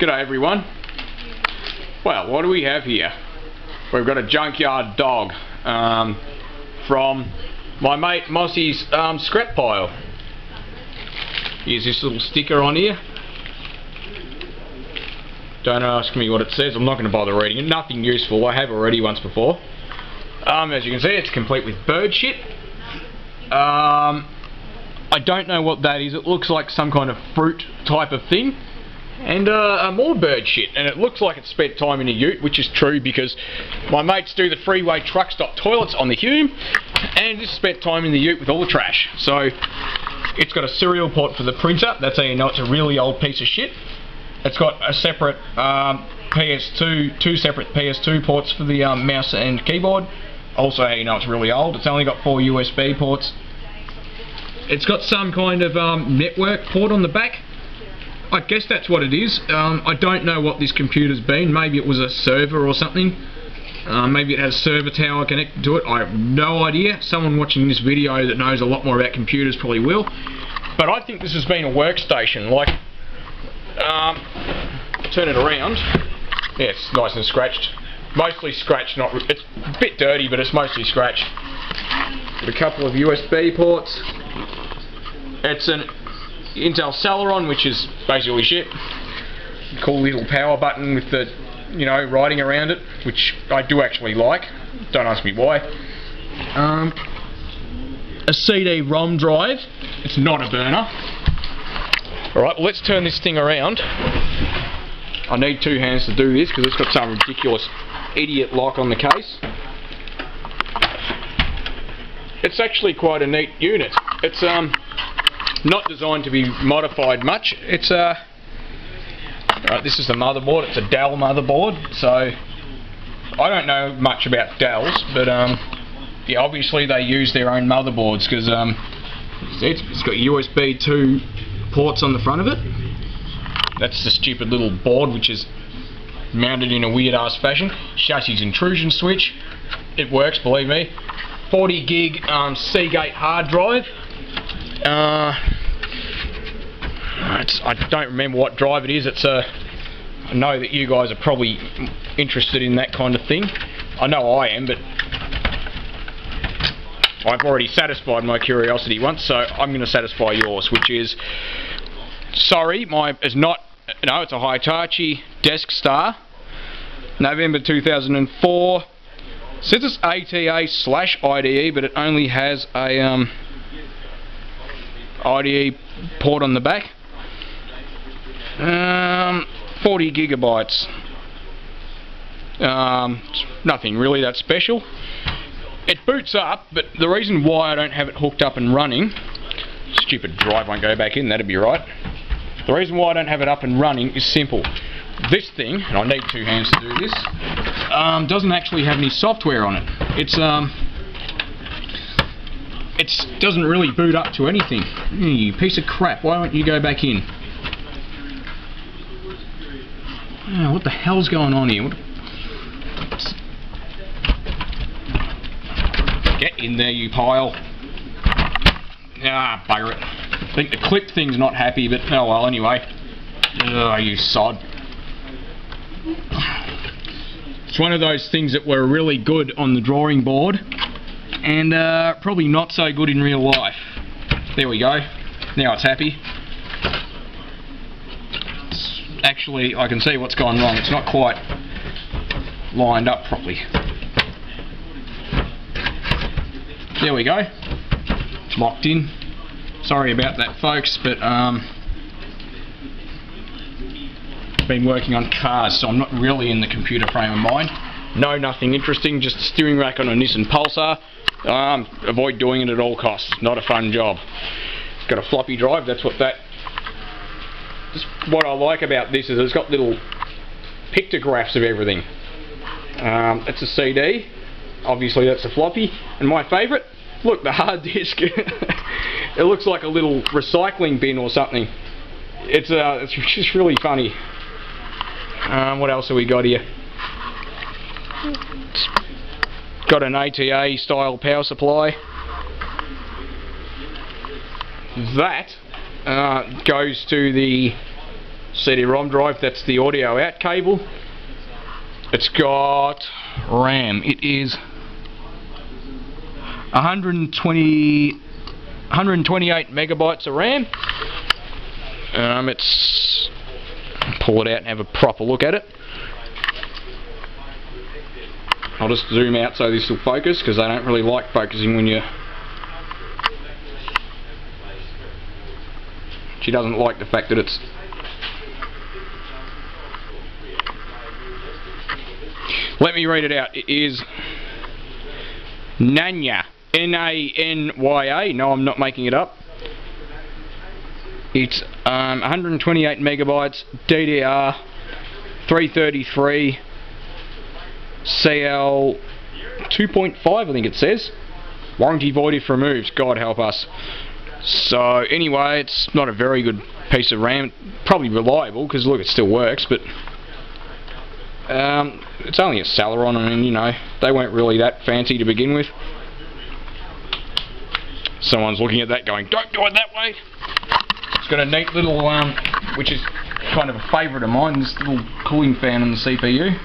G'day everyone. Well, what do we have here? We've got a junkyard dog from my mate Mossy's scrap pile. Here's this little sticker on here. Don't ask me what it says, I'm not going to bother reading it. Nothing useful, I have already once before. As you can see, it's complete with bird shit. I don't know what that is. It looks like some kind of fruit type of thing. And more bird shit. And it looks like it's spent time in a ute, which is true because my mates do the freeway truck stop toilets on the Hume. And this spent time in the ute with all the trash. So it's got a serial port for the printer. That's how you know it's a really old piece of shit. It's got a separate two separate PS2 ports for the mouse and keyboard. Also how you know it's really old. It's only got 4 USB ports. It's got some kind of network port on the back. I guess that's what it is. I don't know what this computer's been. Maybe it was a server or something. Maybe it has a server tower connected to it. I have no idea. Someone watching this video that knows a lot more about computers probably will. But I think this has been a workstation. Like, turn it around. Yeah, it's nice and scratched. Mostly scratched, not. It's a bit dirty, but it's mostly scratched. Got a couple of USB ports. It's an Intel Celeron, which is basically shit. Cool little power button with the, you know, writing around it, which I do actually like. Don't ask me why. A CD-ROM drive. It's not a burner. Alright, well, let's turn this thing around. I need two hands to do this because it's got some ridiculous idiot lock on the case. It's actually quite a neat unit. It's not designed to be modified much. It's a... Right, this is the motherboard. It's a Dell motherboard. So, I don't know much about Dells, but yeah, obviously they use their own motherboards because it's got USB 2 ports on the front of it. That's the stupid little board which is mounted in a weird ass fashion. Chassis intrusion switch. It works, believe me. 40 gig Seagate hard drive. I don't remember what drive it is. It's a... I know that you guys are probably interested in that kind of thing. I know I am, but I've already satisfied my curiosity once, so I'm going to satisfy yours, which is... Sorry, my... It's not... No, it's a Hitachi Deskstar. November 2004. It says it's ATA/IDE, but it only has a... IDE port on the back. 40 gigabytes. Nothing really that special. It boots up, but the reason why I don't have it hooked up and running, stupid drive won't go back in, that'd be right. The reason why I don't have it up and running is simple. This thing, and I need two hands to do this, doesn't actually have any software on it. It doesn't really boot up to anything. You piece of crap, why don't you go back in? Oh, what the hell's going on here? Get in there, you pile. Ah, bugger it. I think the clip thing's not happy, but oh well, anyway. Ugh, you sod. It's one of those things that were really good on the drawing board. And probably not so good in real life. There we go. Now it's happy. It's actually, I can see what's gone wrong. It's not quite lined up properly. There we go. It's locked in. Sorry about that, folks, but I've been working on cars, so I'm not really in the computer frame of mind. No, nothing interesting. Just a steering rack on a Nissan Pulsar. Avoid doing it at all costs. Not a fun job. It's got a floppy drive. That's what that... Just what I like about this is it's got little pictographs of everything. That's a CD. Obviously that's a floppy. And my favourite? Look, the hard disk. It looks like a little recycling bin or something. It's just really funny. What else have we got here? It's got an ATA style power supply. That goes to the CD-ROM drive, that's the audio out cable. It's got RAM. It is 128 megabytes of RAM. Let's pull it out and have a proper look at it. I'll just zoom out so this will focus, because I don't really like focusing when you... She doesn't like the fact that it's... Let me read it out. It is NANYA. N-A-N-Y-A. No, I'm not making it up. It's 128 megabytes, DDR, 333, CL 2.5, I think it says. Warranty void if removed. God help us. So anyway, it's not a very good piece of RAM. Probably reliable, because look, it still works, but it's only a Celeron. I mean, you know, they weren't really that fancy to begin with. Someone's looking at that going, don't do it that way. It's got a neat little, which is kind of a favourite of mine, this little cooling fan on the CPU.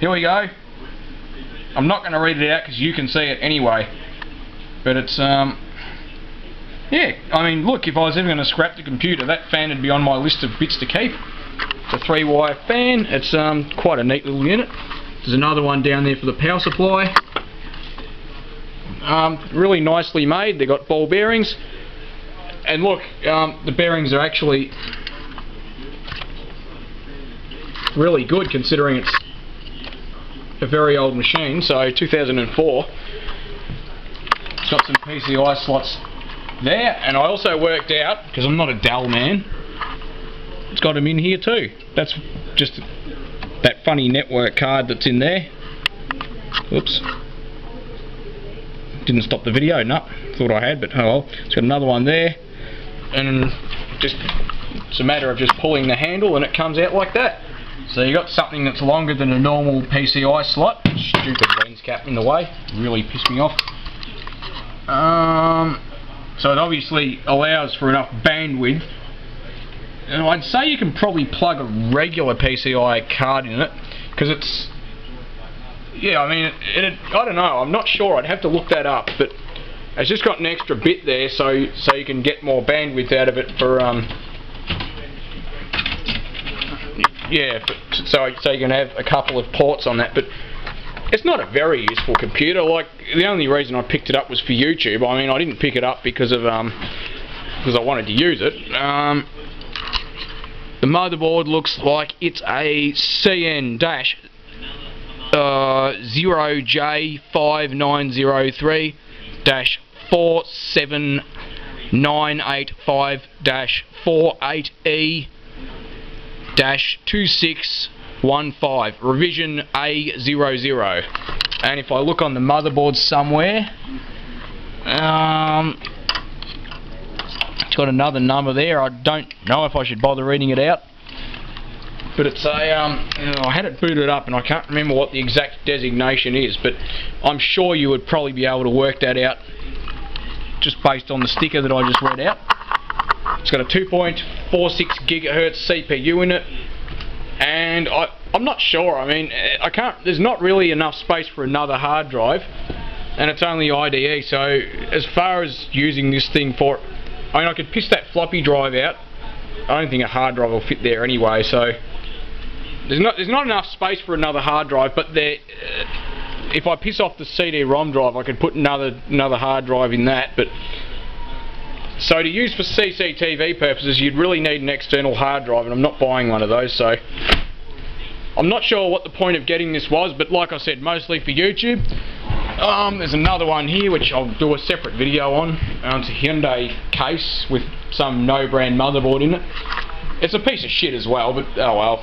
Here we go. I'm not going to read it out because you can see it anyway. But it's, yeah, I mean, look, if I was ever going to scrap the computer, that fan would be on my list of bits to keep. It's a 3-wire fan. It's quite a neat little unit. There's another one down there for the power supply. Really nicely made. They've got ball bearings. And look, the bearings are actually really good considering it's a very old machine, so 2004. It's got some PCI slots there, and I also worked out, because I'm not a Dell man, it's got them in here too. That's just that funny network card that's in there. Oops. Didn't stop the video, no. Thought I had, but oh well. It's got another one there, and just it's a matter of just pulling the handle and it comes out like that. So you got something that's longer than a normal PCI slot. Stupid lens cap in the way, really pissed me off. So it obviously allows for enough bandwidth. And I'd say you can probably plug a regular PCI card in it, because it's... Yeah, I mean, I don't know, I'm not sure, I'd have to look that up, but it's just got an extra bit there so you can get more bandwidth out of it for... yeah, so you can have a couple of ports on that, but it's not a very useful computer. Like, the only reason I picked it up was for YouTube. I mean, I didn't pick it up because of because I wanted to use it. The motherboard looks like it's a CN-0J5905-48E-2615 revision A00, and if I look on the motherboard somewhere, it's got another number there. I don't know if I should bother reading it out, but it's a I had it booted up and I can't remember what the exact designation is, but I'm sure you would probably be able to work that out just based on the sticker that I just read out. It's got a 2.46 gigahertz CPU in it, and I'm not sure. I mean, I can't. There's not really enough space for another hard drive, and it's only IDE. So as far as using this thing for, I mean, I could piss that floppy drive out. I don't think a hard drive will fit there anyway. So there's not enough space for another hard drive. But there, if I piss off the CD-ROM drive, I could put another hard drive in that. But so to use for CCTV purposes, you'd really need an external hard drive, and I'm not buying one of those, so I'm not sure what the point of getting this was, but like I said, mostly for YouTube. There's another one here, which I'll do a separate video on. It's a Hyundai case with some no-brand motherboard in it. It's a piece of shit as well, but oh well.